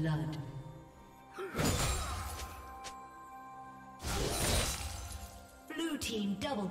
Blood. Blue team double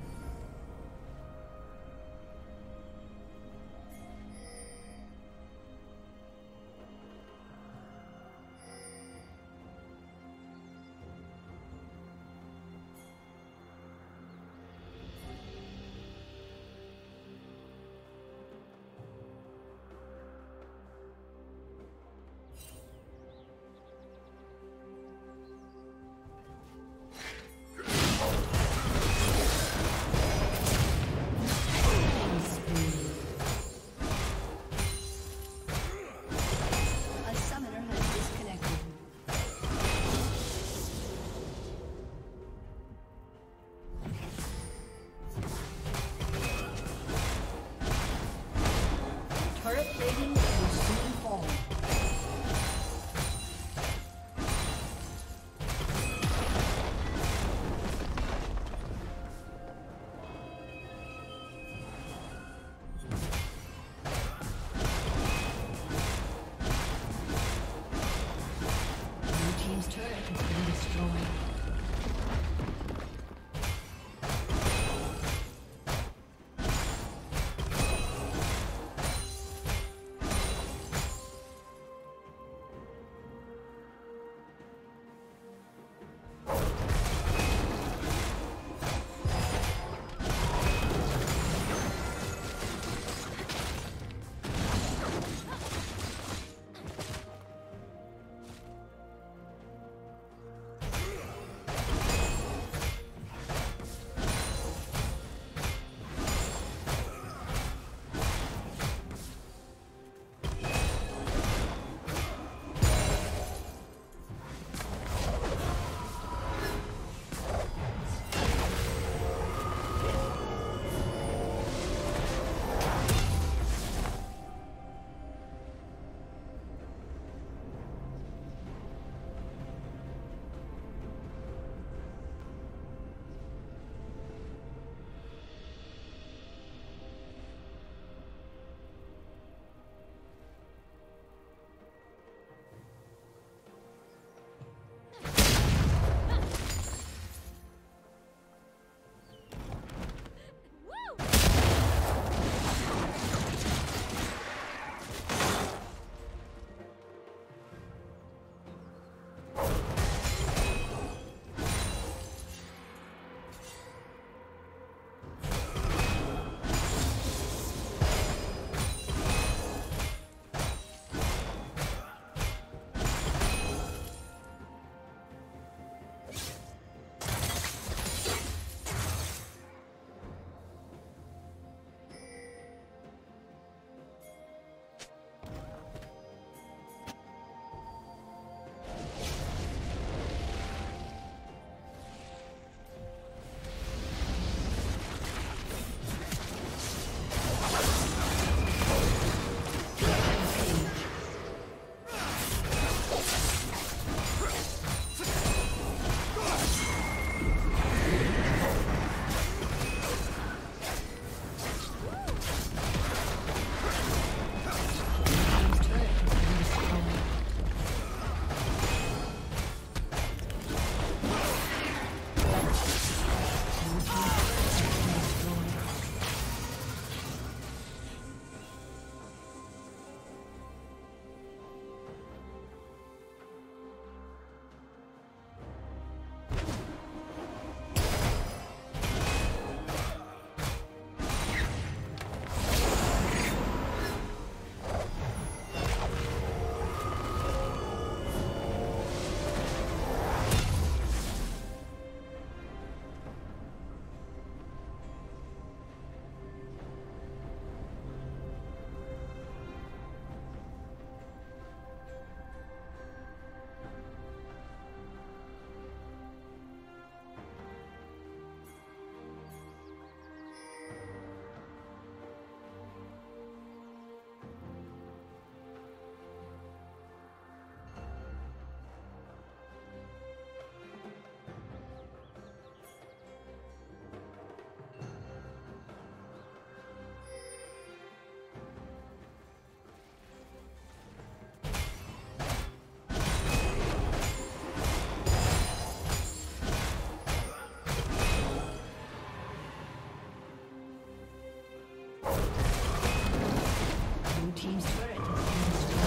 team's turret has been destroyed.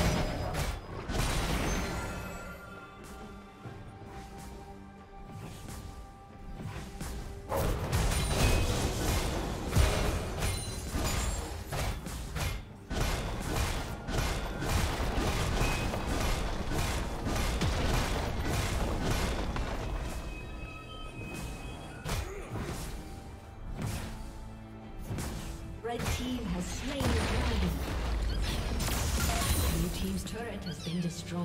Red team has slain the dragon. Blue team's turret has been destroyed.